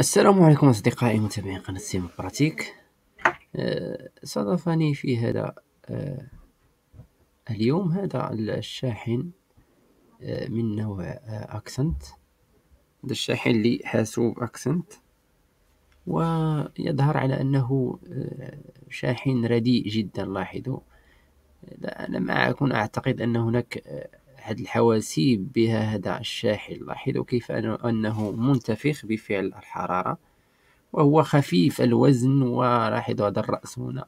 السلام عليكم أصدقائي متابعين قناة سيمو براتيك. صادفني في هذا اليوم هذا الشاحن من نوع أكسنت. هذا الشاحن لحاسوب أكسنت، ويظهر على أنه شاحن رديء جدا. لاحظوا، لم أكن أعتقد أن هناك هاد الحواسيب بها هذا الشاحن. لاحظوا كيف أنه منتفخ بفعل الحرارة، وهو خفيف الوزن. ولاحظوا هذا الرأس هنا،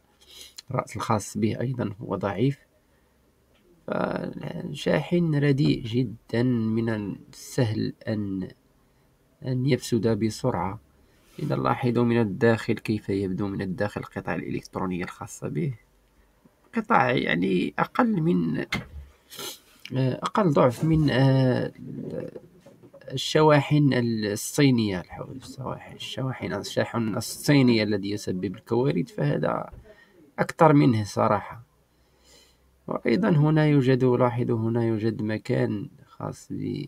الرأس الخاص به أيضا هو ضعيف. فشاحن رديء جدا، من السهل أن يفسد بسرعة. إذا لاحظوا من الداخل كيف يبدو من الداخل القطع الإلكترونية الخاصة به، قطع يعني أقل ضعف من الشواحن الصينية. الشاحن الصيني الذي يسبب الكوارث، فهذا أكثر منه صراحة. وأيضا هنا يوجد، لاحظوا هنا يوجد مكان خاص ب،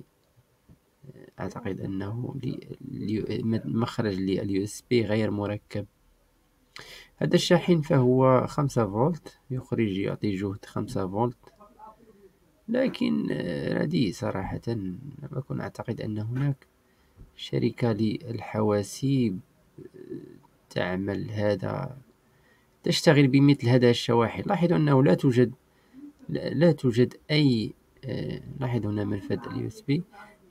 أعتقد أنه مخرج لليو اس بي غير مركب. هذا الشاحن فهو 5 فولت، يخرج يعطي جهد 5 فولت، لكن رديء صراحة. لم أكن أعتقد أن هناك شركة للحواسيب تشتغل بمثل هذا الشواحن. لاحظوا أنه لا توجد أي، لاحظوا هنا منفذ USB.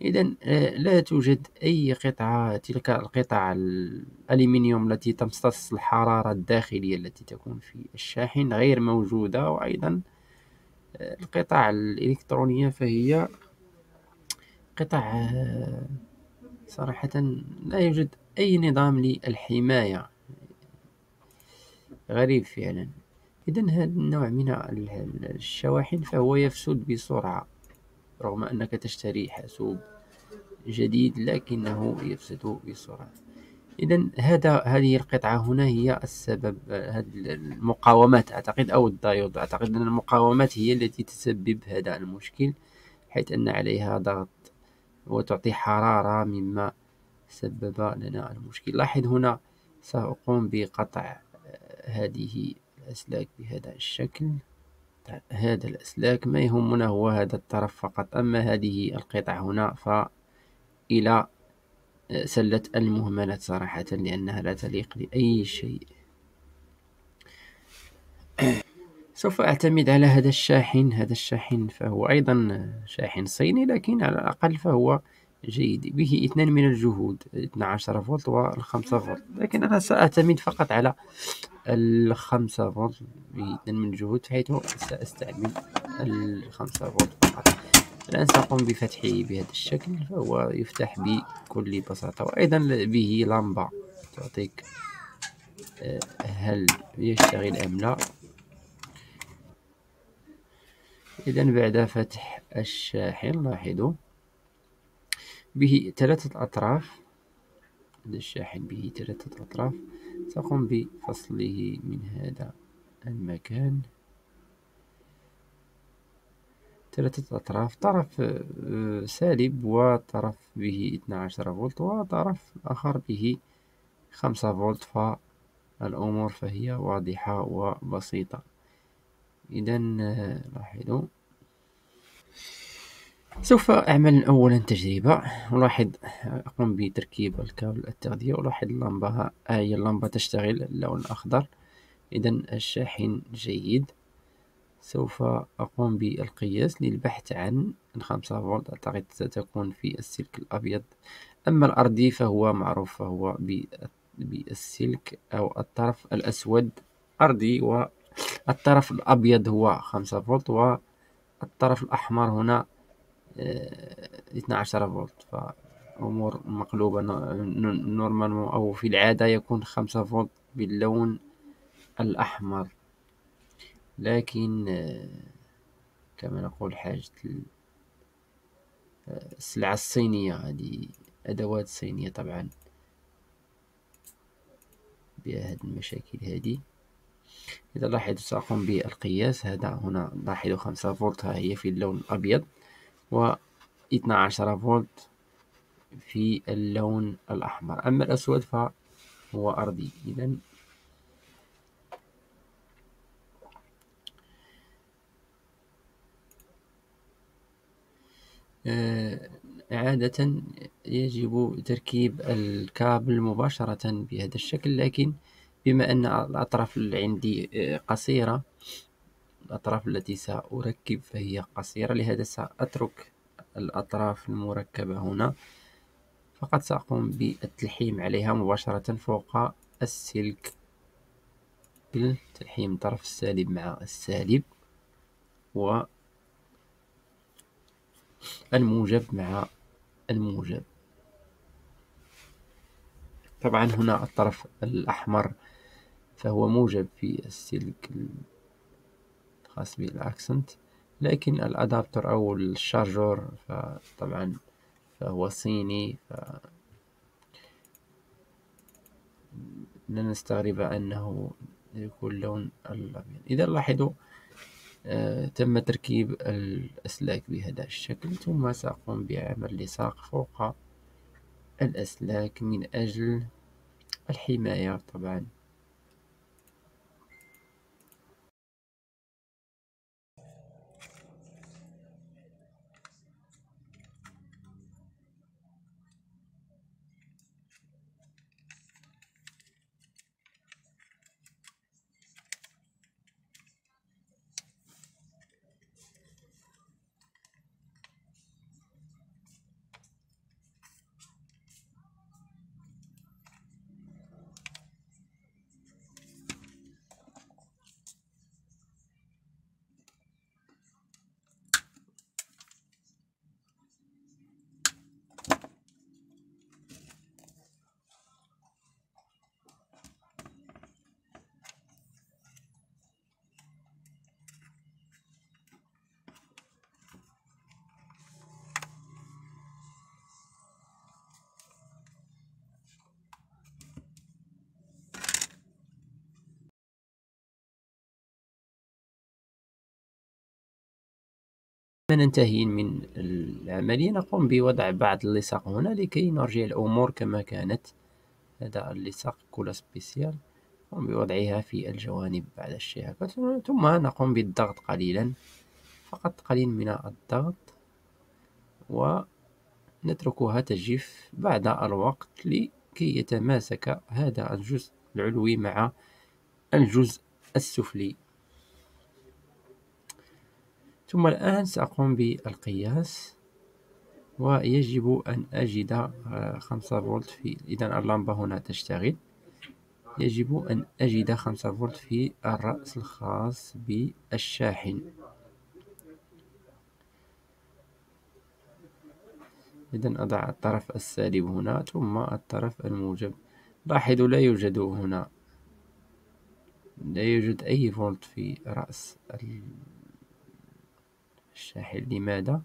إذن لا توجد أي قطعة، تلك القطع الألمنيوم التي تمتص الحرارة الداخلية التي تكون في الشاحن غير موجودة. وأيضا القطع الإلكترونية فهي قطع صراحة لا يوجد أي نظام للحماية، غريب فعلا. إذن هذا النوع من الشواحن فهو يفسد بسرعة، رغم أنك تشتري حاسوب جديد لكنه يفسد بسرعة. إذن هذه القطعة هنا هي السبب، المقاومات أعتقد، أو الدايود. أعتقد أن المقاومات هي التي تسبب هذا المشكل، حيث أن عليها ضغط وتعطي حرارة، مما سبب لنا المشكل. لاحظ هنا سأقوم بقطع هذه الأسلاك بهذا الشكل. هذا الأسلاك ما يهمنا هو هذا الطرف فقط، أما هذه القطع هنا فإلى سلة المهملات صراحة، لأنها لا تليق لأي شيء. سوف أعتمد على هذا الشاحن. هذا الشاحن فهو أيضا شاحن صيني، لكن على الأقل فهو جيد. به 2 من الجهود، 12 فولت و5 فولت، لكن أنا سأعتمد فقط على 5 فولت به 2 من الجهود، حيث سأستعمل 5 فولت فقط. الآن سأقوم بفتحه بهذا الشكل، فهو يفتح بكل بساطة. وأيضا به لمبة تعطيك هل يشتغل أم لا. إذن بعد فتح الشاحن، لاحظوا به 3 أطراف. هذا الشاحن به 3 أطراف. سأقوم بفصله من هذا المكان. 3 أطراف، طرف سالب، وطرف به 12 فولت، وطرف آخر به 5 فولت. فالأمور فهي واضحة وبسيطة. إذن لاحظوا سوف أعمل أولا تجربة. ولاحظ أقوم بتركيب الكابل التغذية. ولاحظ اللمبة، هي اللمبة تشتغل اللون الأخضر، إذن الشاحن جيد. سوف أقوم بالقياس للبحث عن 5 فولت، أعتقد ستكون في السلك الأبيض. أما الأرضي فهو معروف، فهو بالسلك أو الطرف الأسود أرضي، والطرف الأبيض هو 5 فولت، والطرف الأحمر هنا 12 فولت. فأمور مقلوبة. نورمال أو في العادة يكون 5 فولت باللون الأحمر، لكن كما نقول حاجة السلعة الصينية، هذه أدوات صينية طبعا بها هذه المشاكل هذه. إذا لاحظوا سأقوم بالقياس. هذا هنا لاحظوا 5 فولت، ها هي في اللون الأبيض، و 12 فولت في اللون الأحمر، أما الأسود فهو أرضي. إذا عادة يجب تركيب الكابل مباشرة بهذا الشكل، لكن بما أن الأطراف عندي قصيرة، الأطراف التي سأركب فهي قصيرة، لهذا سأترك الأطراف المركبة هنا، فقط سأقوم بالتلحيم عليها مباشرة فوق السلك، بالتلحيم طرف السالب مع السالب و الموجب مع الموجب. طبعا هنا الطرف الأحمر فهو موجب في السلك الخاص بالأكسنت، لكن الأدابتر أو الشارجور فطبعا فهو صيني، لن نستغرب أنه يكون لون الأبيض. إذا لاحظوا تم تركيب الأسلاك بهذا الشكل، ثم سأقوم بعمل لصاق فوق الأسلاك من أجل الحماية طبعا. عندما ننتهي من العملية نقوم بوضع بعض اللصق هنا لكي نرجع الأمور كما كانت. هذا اللصق كولا سبيسيال نقوم بوضعها في الجوانب بعد الشهكة، ثم نقوم بالضغط قليلا، فقط قليل من الضغط، ونتركها تجف بعد الوقت لكي يتماسك هذا الجزء العلوي مع الجزء السفلي. ثم الآن سأقوم بالقياس، ويجب أن أجد 5 فولت في، إذا اللمبة هنا تشتغل، يجب أن أجد 5 فولت في الرأس الخاص بالشاحن. إذا أضع الطرف السالب هنا ثم الطرف الموجب. لاحظوا لا يوجد هنا، لا يوجد أي فولت في رأس الشاحن. لماذا؟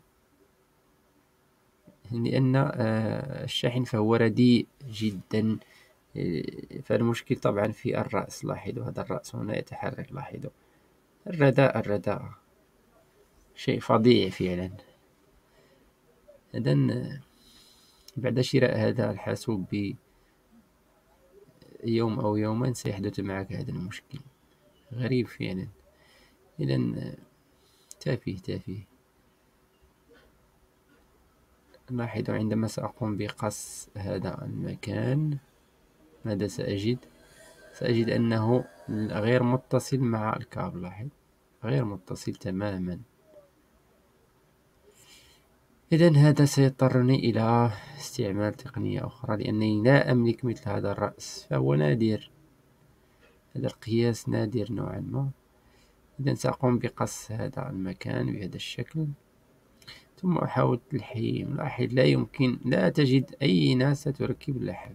لأن الشاحن فهو رديء جدا، فالمشكل طبعا في الرأس. لاحظوا هذا الرأس هنا يتحرك، لاحظوا الرداء شيء فظيع فعلا. إذا بعد شراء هذا الحاسوب بيوم أو يوما سيحدث معك هذا المشكل، غريب فعلا. إذا تافه. لاحظوا عندما سأقوم بقص هذا المكان ماذا سأجد؟ سأجد أنه غير متصل مع الكابل، لاحظ غير متصل تماما. إذا هذا سيضطرني إلى استعمال تقنية أخرى لأنني لا أملك مثل هذا الرأس، فهو نادر، هذا القياس نادر نوعا ما. إذا سأقوم بقص هذا المكان بهذا الشكل، ثم أحاول تلحيم. لاحظ لا يمكن، لا تجد أي ناس تركب اللحم.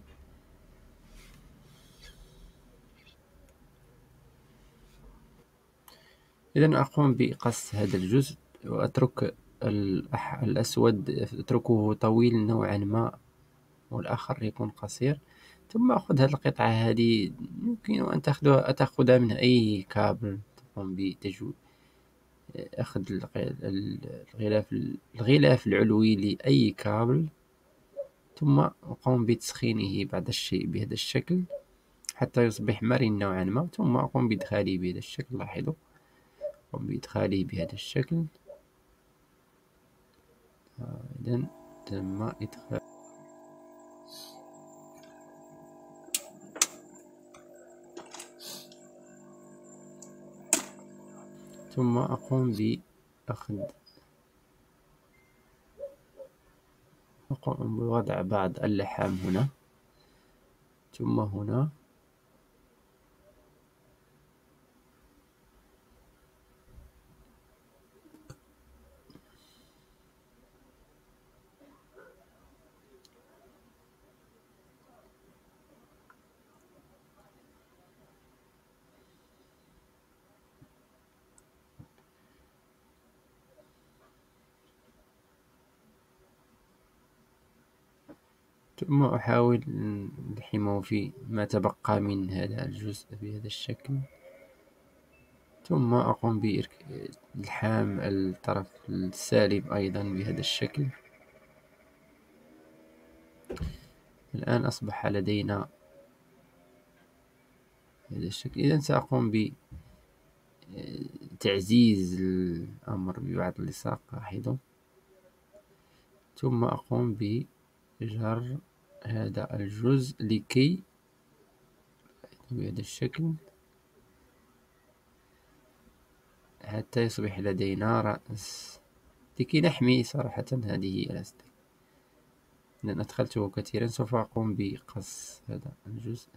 إذا أقوم بقص هذا الجزء وأترك الأسود، أتركه طويل نوعا ما والآخر يكون قصير، ثم أخذ هذه القطعة، هذه يمكن أن تأخذها من أي كابل، بتجويد أخذ الغلاف العلوي لأي كابل، ثم أقوم بتسخينه بعد الشيء بهذا الشكل حتى يصبح مرن نوعا ما، ثم أقوم بإدخاله بهذا الشكل. لاحظوا أقوم بإدخاله بهذا الشكل. إذن تم إدخال ثم أقوم بأخذ أقوم بوضع بعض اللحام هنا ثم هنا ثم أحاول لحمه في ما تبقى من هذا الجزء بهذا الشكل، ثم أقوم بإلحام الطرف السالب أيضا بهذا الشكل. الآن أصبح لدينا هذا الشكل. إذا سأقوم بتعزيز الأمر ببعض اللصاق، لاحظوا، ثم أقوم بجر هذا الجزء لكي بهذا الشكل حتى يصبح لدينا رأس لكي نحمي صراحة هذه الأسد. لأن أدخلته كثيرا سوف أقوم بقص هذا الجزء.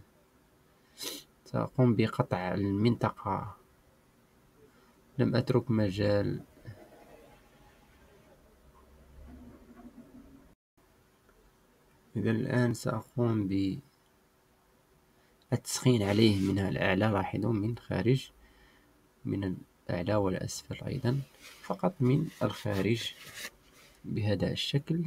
سأقوم بقطع المنطقة، لم أترك مجال. إذا الآن سأقوم بالتسخين عليه من الأعلى، لاحظوا من خارج، من الأعلى والأسفل أيضا، فقط من الخارج بهذا الشكل.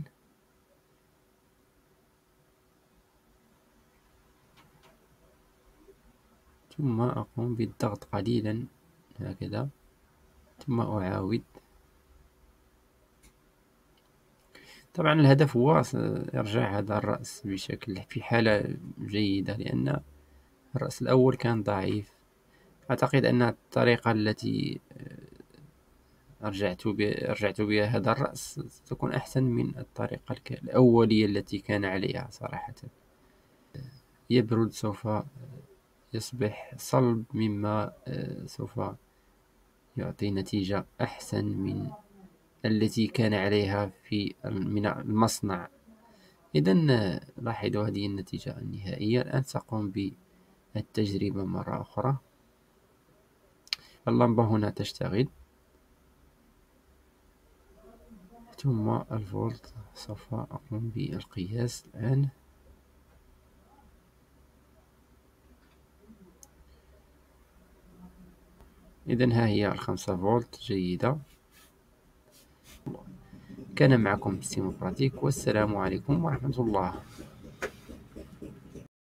ثم أقوم بالضغط قليلا هكذا ثم أعاود. طبعا الهدف هو إرجاع هذا الرأس بشكل في حالة جيدة، لأن الرأس الأول كان ضعيف. أعتقد أن الطريقة التي أرجعت بها هذا الرأس ستكون أحسن من الطريقة الأولية التي كان عليها صراحة. يبرد سوف يصبح صلب، مما سوف يعطي نتيجة أحسن من التي كان عليها في من المصنع. إذا لاحظوا هذه النتيجة النهائية. الآن سأقوم بالتجربة مرة أخرى. اللمبة هنا تشتغل، ثم الفولت سوف أقوم بالقياس الآن. إذا ها هي 5 فولت جيدة. كان معكم سيمو براتيك، والسلام عليكم ورحمة الله.